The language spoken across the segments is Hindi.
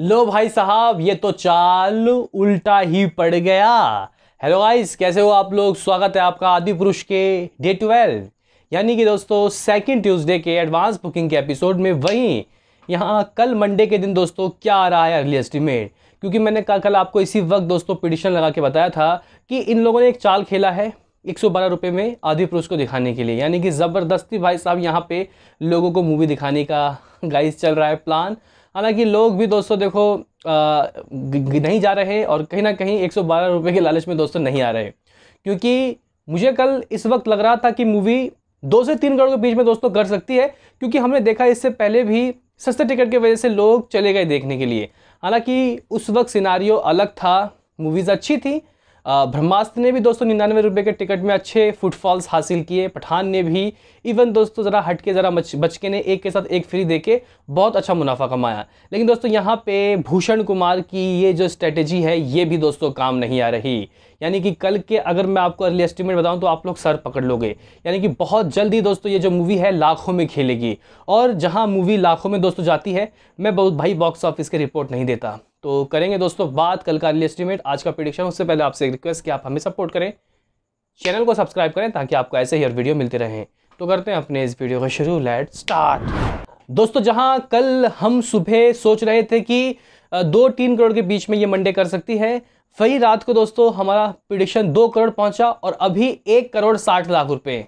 लो भाई साहब, ये तो चाल उल्टा ही पड़ गया। हेलो गाइस, कैसे हो आप लोग? स्वागत है आपका आदिपुरुष के डे 12 यानी कि दोस्तों सेकंड ट्यूसडे के एडवांस बुकिंग के एपिसोड में। वहीं यहाँ कल मंडे के दिन दोस्तों क्या आ रहा है अर्ली एस्टिमेट, क्योंकि मैंने कल आपको इसी वक्त दोस्तों पिटिशन लगा के बताया था कि इन लोगों ने एक चाल खेला है 112 रुपये में आदिपुरुष को दिखाने के लिए, यानी कि ज़बरदस्ती भाई साहब यहाँ पे लोगों को मूवी दिखाने का गाइस चल रहा है प्लान। हालांकि लोग भी दोस्तों देखो नहीं जा रहे और कहीं ना कहीं 112 रुपये के लालच में दोस्तों नहीं आ रहे, क्योंकि मुझे कल इस वक्त लग रहा था कि मूवी 2 से 3 करोड़ के बीच में दोस्तों कर सकती है, क्योंकि हमने देखा इससे पहले भी सस्ते टिकट की वजह से लोग चले गए देखने के लिए। हालांकि उस वक्त सिनारियो अलग था, मूवीज़ अच्छी थी, ब्रह्मास्त्र ने भी दोस्तों 99 रुपये के टिकट में अच्छे फुटफॉल्स हासिल किए, पठान ने भी, इवन दोस्तों ज़रा हटके ज़रा बचके ने एक के साथ एक फ्री देके बहुत अच्छा मुनाफा कमाया। लेकिन दोस्तों यहाँ पे भूषण कुमार की ये जो स्ट्रेटेजी है ये भी दोस्तों काम नहीं आ रही, यानी कि कल के अगर मैं आपको अर्ली एस्टिमेट बताऊं तो आप लोग सर पकड़ लोगे, यानी कि बहुत जल्दी दोस्तों ये जो मूवी है लाखों में खेलेगी। और जहाँ मूवी लाखों में दोस्तों जाती है, मैं बहुत भाई बॉक्स ऑफिस की रिपोर्ट नहीं देता। तो करेंगे दोस्तों बात कल का अर्ली एस्टिमेट, आज का प्रेडिक्शन। उससे पहले आपसे एक रिक्वेस्ट कि आप हमें सपोर्ट करें, चैनल को सब्सक्राइब करें ताकि आपको ऐसे ही और वीडियो मिलते रहें। तो करते हैं अपने इस वीडियो का शुरू, लेट्स स्टार्ट। दोस्तों जहां कल हम सुबह सोच रहे थे कि 2-3 करोड़ के बीच में ये मंडे कर सकती है, वही रात को दोस्तों हमारा प्रेडिक्शन 2 करोड़ पहुंचा और अभी 1 करोड़ 60 लाख रुपये।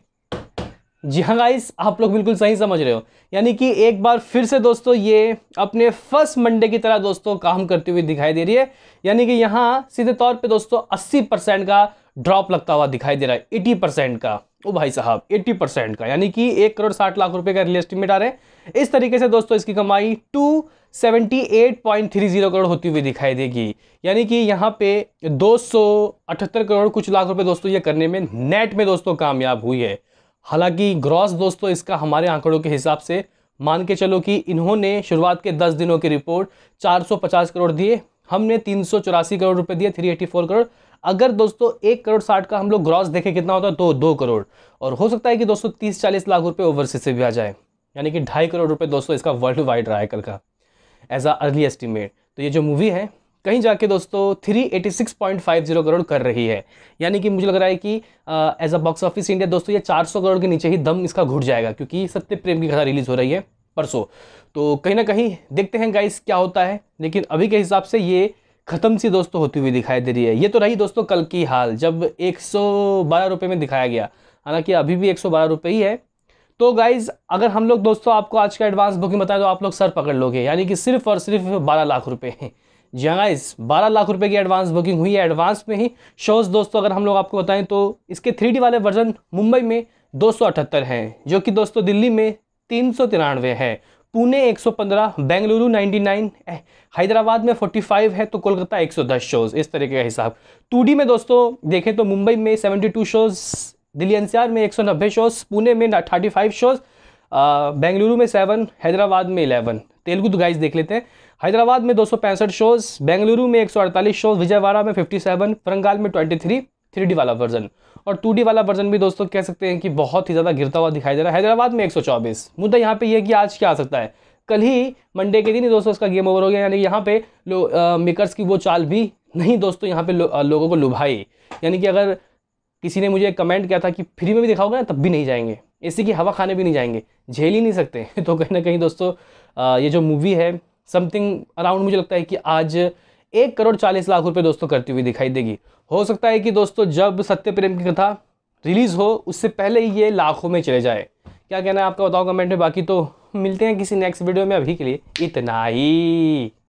जी हाँ गाइस, आप लोग बिल्कुल सही समझ रहे हो, यानी कि एक बार फिर से दोस्तों ये अपने फर्स्ट मंडे की तरह दोस्तों काम करती हुई दिखाई दे रही है, यानी कि यहाँ सीधे तौर पे दोस्तों 80% का ड्रॉप लगता हुआ दिखाई दे रहा है, 80% का। ओ भाई साहब, 80% का, यानी कि 1 करोड़ 60 लाख रुपये का अर्ली एस्टिमेट आ रहे हैं। इस तरीके से दोस्तों इसकी कमाई 278.30 करोड़ होती हुई दिखाई देगी, यानी कि यहाँ पे 278 करोड़ कुछ लाख रुपए दोस्तों ये करने में नेट में दोस्तों कामयाब हुई है। हालांकि ग्रॉस दोस्तों इसका हमारे आंकड़ों के हिसाब से मान के चलो कि इन्होंने शुरुआत के 10 दिनों की रिपोर्ट 450 करोड़ दिए, हमने 384 करोड़ रुपए दिए, 384 करोड़। अगर दोस्तों 1 करोड़ 60 का हम लोग ग्रॉस देखें कितना होता है, 2 करोड़। और हो सकता है कि दोस्तों 30-40 लाख रुपए ओवरसीज से भी आ जाए, यानी कि 2.5 करोड़ रुपए दोस्तों इसका वर्ल्ड वाइड रहा है कल का एज आ अर्ली एस्टिमेट। तो ये जो मूवी है कहीं जाके दोस्तों 386.50 करोड़ कर रही है, यानी कि मुझे लग रहा है कि as a Box Office India दोस्तों ये 400 करोड़ के नीचे ही दम इसका घुट जाएगा, क्योंकि सत्य प्रेम की कथा रिलीज़ हो रही है परसों। तो कहीं ना कहीं देखते हैं गाइस क्या होता है, लेकिन अभी के हिसाब से ये ख़त्म सी दोस्तों होती हुई दिखाई दे रही है। ये तो रही दोस्तों कल की हाल, जब 112 रुपये में दिखाया गया, हालाँकि अभी भी 112 रुपये ही है। तो गाइज़ अगर हम लोग दोस्तों आपको आज का एडवांस बुकिंग बताएं तो आप लोग सर पकड़ लोगे, यानी कि सिर्फ और सिर्फ 12 लाख रुपये। जी हाँ गाइज़, 12 लाख रुपए की एडवांस बुकिंग हुई है। एडवांस में ही शोज़ दोस्तों अगर हम लोग आपको बताएं तो इसके 3D वाले वर्जन मुंबई में 278 हैं, जो कि दोस्तों दिल्ली में 393 है, पुणे 115, बेंगलुरु 99, हैदराबाद में 45 है, तो कोलकाता 110 शोज़, इस तरीके का हिसाब। 2D में दोस्तों देखें तो मुंबई में 72 शोज़, दिल्ली एनसीआर में 190 शोज़, पुणे में 35 शोज़, बेंगलुरु में 7, हैदराबाद में 11। तेलुगु तो गाइज देख लेते हैं, हैदराबाद में 265 शोज़, बेंगलुरु में 148 शोज़, विजयवाड़ा में 57, वरंगल में 23, 3D वाला वर्जन। और 2D वाला वर्जन भी दोस्तों कह सकते हैं कि बहुत ही ज़्यादा गिरता हुआ दिखाई दे रहा है, हैदराबाद में 124। मुद्दा यहाँ पे ये कि आज क्या आ सकता है, कल ही मंडे के दिन ही दोस्तों इसका गेम ओवर हो गया, यानी यहाँ पे मेकर्स की वो चाल भी नहीं दोस्तों यहाँ पे लोगों को लुभाई। यानी कि अगर किसी ने मुझे कमेंट किया था कि फ्री में भी दिखाओगे ना तब भी नहीं जाएंगे, एसी की हवा खाने भी नहीं जाएंगे, झेल ही नहीं सकते। तो कहीं ना कहीं दोस्तों ये जो मूवी है समथिंग अराउंड मुझे लगता है कि आज 1 करोड़ 40 लाख रुपए दोस्तों करती हुई दिखाई देगी। हो सकता है कि दोस्तों जब सत्य प्रेम की कथा रिलीज़ हो उससे पहले ही ये लाखों में चले जाए। क्या कहना है आपका बताओ कमेंट में, बाकी तो मिलते हैं किसी नेक्स्ट वीडियो में, अभी के लिए इतना ही।